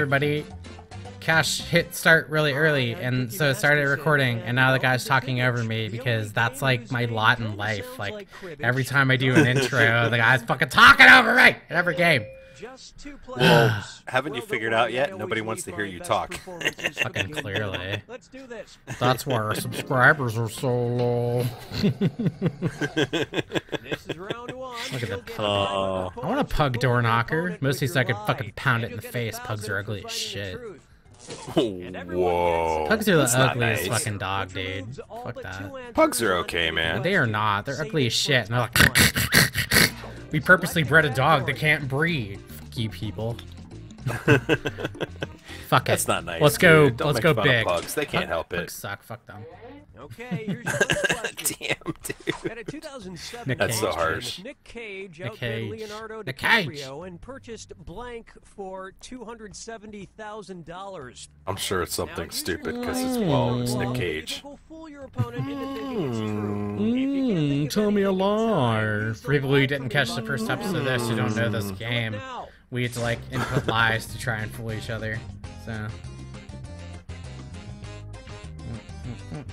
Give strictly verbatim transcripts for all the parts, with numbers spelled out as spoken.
everybody. Cash hit start really early, and so it started recording, and now the guy's talking over me because that's like my lot in life. Like every time I do an intro, the guy's fucking talking over me in every game. Well, haven't you figured out yet? Nobody wants to hear you talk. Fucking clearly. Let's do this. That's why our subscribers are so low. This is round one. Look at the pug. Uh, I want a pug door knocker. Mostly so I could fucking pound it in the face. Pugs are ugly as shit. Whoa. Pugs are the That's ugliest nice. fucking dog, dude. Fuck that. Pugs are okay, man. They are not. They're ugly as shit. And they're like... We purposely bred a dog that can't breathe. Fuck you people. Fuck it. That's not nice. Let's go. Don't let's go big. Pugs. They can't Pug, help it. Pugs suck. Fuck them. Okay, here's your damn, dude. At a two thousand seven Nick That's Cage, so harsh. Nick Cage outbid Leonardo DiCaprio and purchased blank for two hundred seventy thousand dollars. I'm sure it's something now, stupid because it's, well, it's Nick Cage. Mm, tell me a lie. For people who didn't catch the first episode of this, who don't know this game, we had to like input lies to try and fool each other. So. Oh,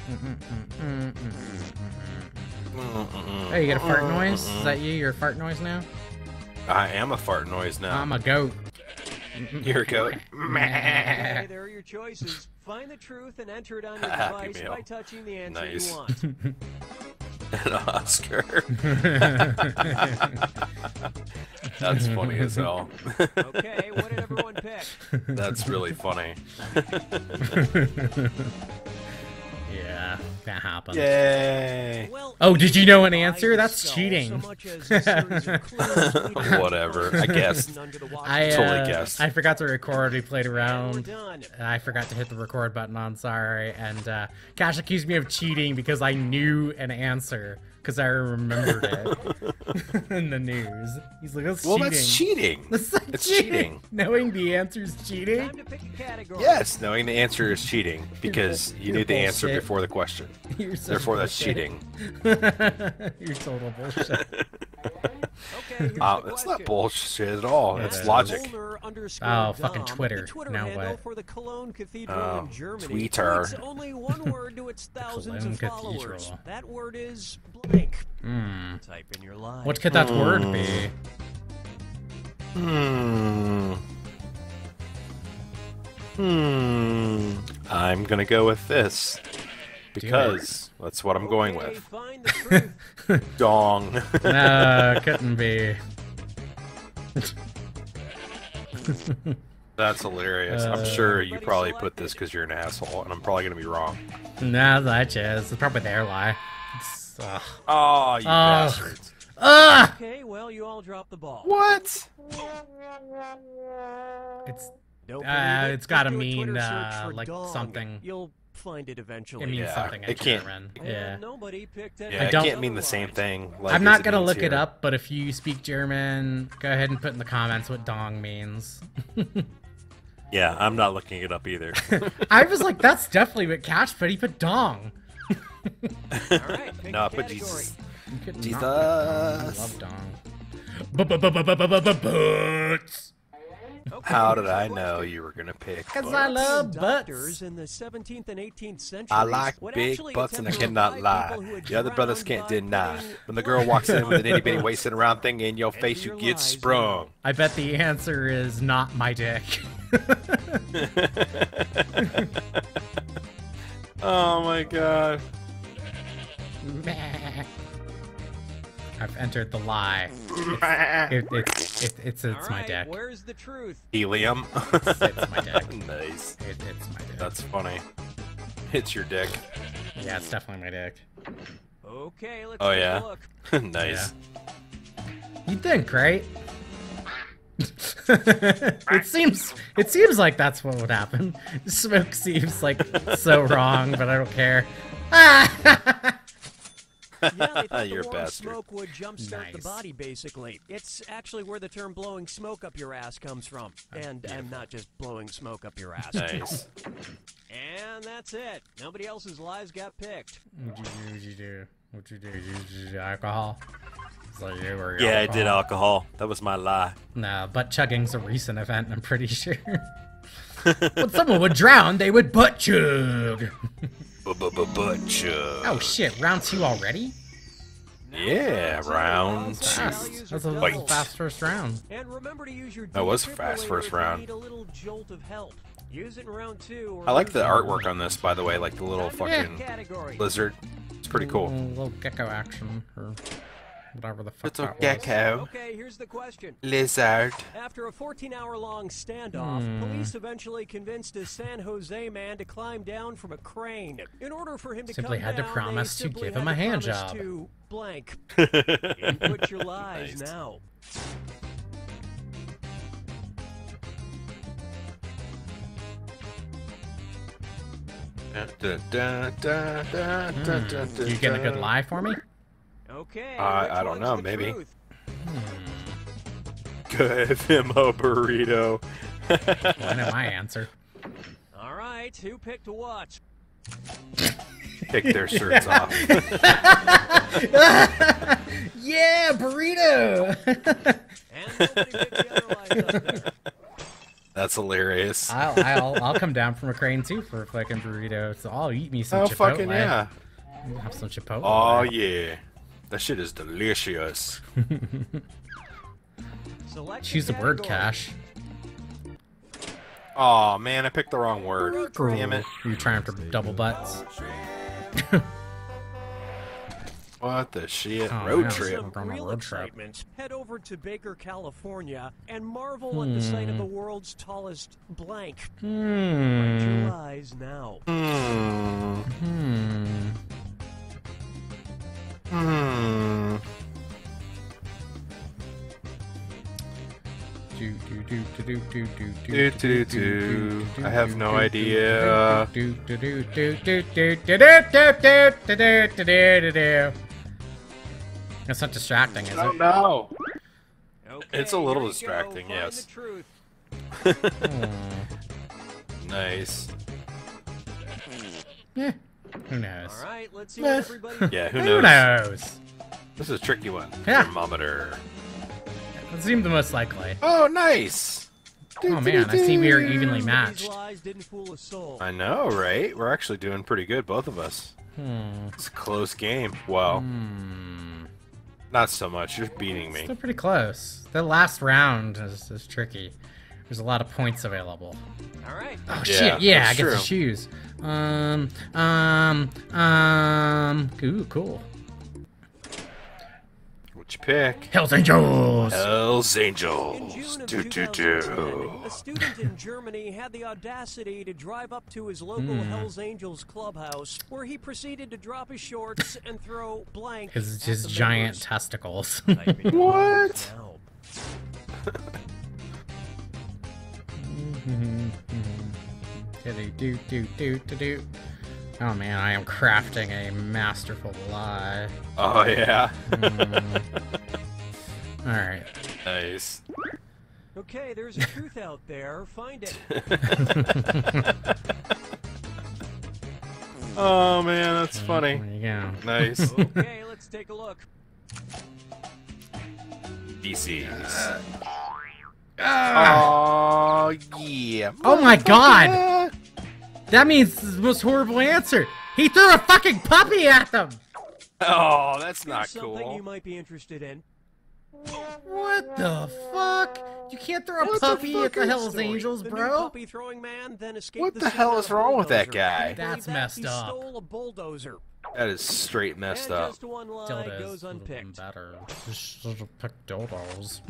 you got a fart noise? Is that you? You're a fart noise now? I am a fart noise now. I'm a goat. You're a goat. Hey, there are your choices. Find the truth and enter it on your device by touching the answer nice. you want. An Oscar. That's funny as hell. Okay, what did everyone pick? That's really funny. Yeah, that happens. Yay! Oh, did you know an answer? That's cheating. Whatever. I guessed. I uh, totally guessed. I forgot to record. We played around. I forgot to hit the record button. I'm sorry. And uh, Cash accused me of cheating because I knew an answer because I remembered it in the news. He's like, that's well, cheating. that's cheating. That's like it's cheating. cheating. Knowing the answer is cheating? Yes, knowing the answer is cheating because you knew the answer before the question. Therefore, that's cheating. You're total bullshit. Okay, uh, it's not bullshit at all. Yeah, it's it logic. Oh, fucking Twitter. Twitter now what? For the Cologne Cathedral oh, in Germany. Twitter. It's only one word to its thousands of followers. That word is blank. Mm. Type in your line. What could that mm. word be? Hmm. Hmm. I'm gonna go with this. Because that's what I'm going with. Dong. No, couldn't be. That's hilarious. Uh, I'm sure you probably put this because you're an asshole, and I'm probably going to be wrong. No, that's just. It's probably their lie. It's, uh, oh, you uh, bastards. Uh, okay, well, you all dropped the ball. What? It's, uh, it's got to mean, uh, like, something. You'll find it eventually. It means yeah, something. I it can't. Run. Yeah. Nobody picked it. Yeah, I don't, it can't mean the same thing. Like, I'm not gonna look here. it up, but if you speak German, go ahead and put in the comments what "dong" means. Yeah, I'm not looking it up either. I was like, that's definitely what Cash put. He put "dong." All right, no, but Jesus. Jesus. I love dong. Okay, how did I know you were gonna pick? Because I love butts. In the seventeenth and eighteenth centuries, I like big butts, and I cannot lie. The other brothers can't deny. When the girl walks in with an itty bitty waist and a round thing in your face, you get sprung. I bet the answer is not my dick. Oh my god! I've entered the lie. It's, it, it, it, it's, it's my deck. Where's the truth? Helium. It's, it's my deck. Nice. It, it's my deck. That's funny. It's your dick. Yeah, it's definitely my dick. Okay, let's oh, take yeah. a look. Nice. Yeah. You'd think, right? It seems it seems like that's what would happen. Smoke seems like so wrong, but I don't care. Yeah, you're a bastard. Smoke would jumpstart nice. the body, basically. It's actually where the term blowing smoke up your ass comes from. And oh, and not just blowing smoke up your ass. Nice. And that's it. Nobody else's lies got picked. What'd you do? What'd you do? What'd you do? Did you, did you alcohol? So you were yeah, alcohol. I did alcohol. That was my lie. Nah, butt chugging's a recent event, I'm pretty sure. When someone would drown, they would butt chug. Butt chug. Oh shit! Round two already? Yeah, round two. Fast. That's a little fast first round. And remember to use your that was fast first round. Use it in round two. I like the artwork on this, by the way. Like the little fucking yeah. lizard. It's pretty cool. A little gecko action. Or whatever the fuck that was. Gecko. Okay, here's the question. Lizard. After a fourteen hour long standoff, hmm. police eventually convinced a San Jose man to climb down from a crane. In order for him to simply come had down, to promise to give him a hand job. To blank. Input your lies nice. Now. Da, da, da, da, mm. da, da, da, you get a good lie for me? Okay. Uh, I don't know, maybe. Hmm. Give him a burrito. I know my answer. All right, who picked what? Pick their shirts off. Yeah, burrito. And nobody picked the other lies up there. That's hilarious. I'll, I'll, I'll come down from a crane too for a fucking burrito. So I'll eat me some oh, Chipotle. Oh fucking yeah! I'll have some Chipotle. Oh yeah, that shit is delicious. Choose the word, Cash. Oh man, I picked the wrong word. Damn it! You're trying for double butts. What the shit? Oh, road trip. Real excitement. Head over to Baker, California, and marvel hmm. at the sight of the world's tallest blank. Hmm. Your eyes now. Hmm. Hmm. Hmm. Do do do do do do do. I have no idea. Do do do do do do do do do. It's not distracting, is it? I don't know. Okay, it's a little distracting, yes. Nice. Yeah. Who knows? All right, let's see what everybody. Yeah, who knows? Who knows? This is a tricky one. Yeah. Thermometer. That seemed the most likely. Oh, nice. Oh man, I see we are evenly matched. I know, right? We're actually doing pretty good, both of us. Hmm. It's a close game. Wow. Hmm. Not so much. You're beating me. Still pretty close. The last round is, is tricky. There's a lot of points available. All right. Oh yeah, shit! Yeah, I get to choose. Um, um, um. Ooh, cool. What you pick? Hells Angels. Hells Angels. Do do do. A student in Germany had the audacity to drive up to his local mm. Hells Angels clubhouse, where he proceeded to drop his shorts and throw blank. His his giant members. Testicles. What? Do do do do do. Oh man, I am crafting a masterful lie. Oh yeah. mm. All right. Nice. Okay, there's a truth out there. Find it. Oh man, that's funny. There you go. Nice. Okay, let's take a look. D Cs. Ah. Oh yeah. Oh my god. Yeah. That means the most horrible answer. He threw a fucking puppy at them. Oh, that's not cool. Something you might be interested in. What the fuck? You can't throw a puppy at the Hells Angels, bro. What the hell is wrong with that guy? That's messed up. He stole a bulldozer. That is straight messed up. Dildos goes unpicked. Better. Pick dildos.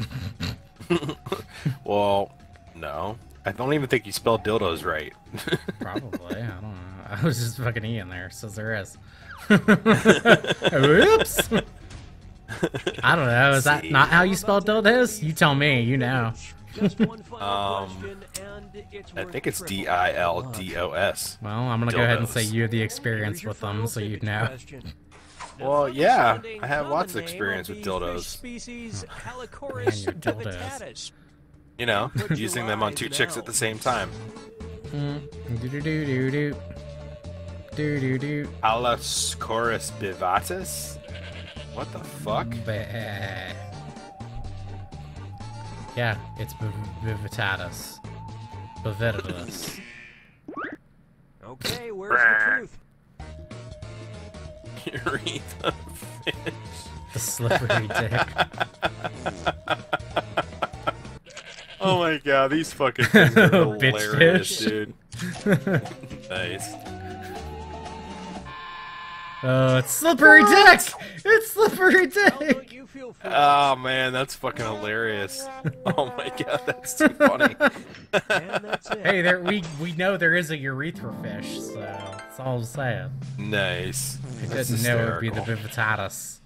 Well, no. I don't even think you spelled dildos right. Probably, I don't know. I was just fucking E in there, so there is. Oops! I don't know, is that not how you spell dildos? You tell me, you know. um, I think it's D I L D O S. Well, I'm gonna dildos. Go ahead and say you have the experience with them, so you'd know. Well, yeah, I have lots of experience with dildos. And your dildos. You know, using them on two chicks at the same time. Allosaurus vivatatus? What the fuck? Yeah, it's Vivitatis. Vivitatis. Okay, where's the truth? You eat the fish. The slippery dick. Oh my god, these fucking things are hilarious, dude. Nice. Oh, it's slippery dick! It's slippery dick! Oh man, that's fucking hilarious. Oh my god, that's too funny. And that's it. Hey, there we we know there is a urethra fish, so that's all I'm saying. Nice. I didn't know it would be the Vivitatis.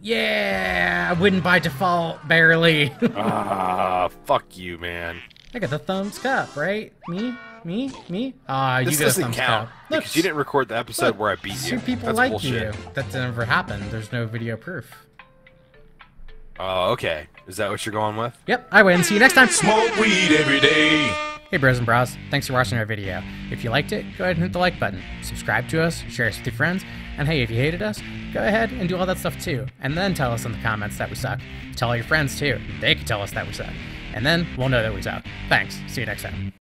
Yeah, I wouldn't by default, barely. Ah, fuck you, man. I got the thumbs cup, right? Me? Me? Me? Ah, uh, you got a thumbs count, cup. Look, because you didn't record the episode look, where I beat you. Two people that's like bullshit. You. That never happened. There's no video proof. Oh, uh, okay. Is that what you're going with? Yep, I win. See you next time. Smoke weed every day. Hey, bros and bras. Thanks for watching our video. If you liked it, go ahead and hit the like button. Subscribe to us, share us with your friends, and hey, if you hated us, go ahead and do all that stuff too. And then tell us in the comments that we suck. Tell all your friends too. They can tell us that we suck. And then we'll know that we suck. Thanks. See you next time.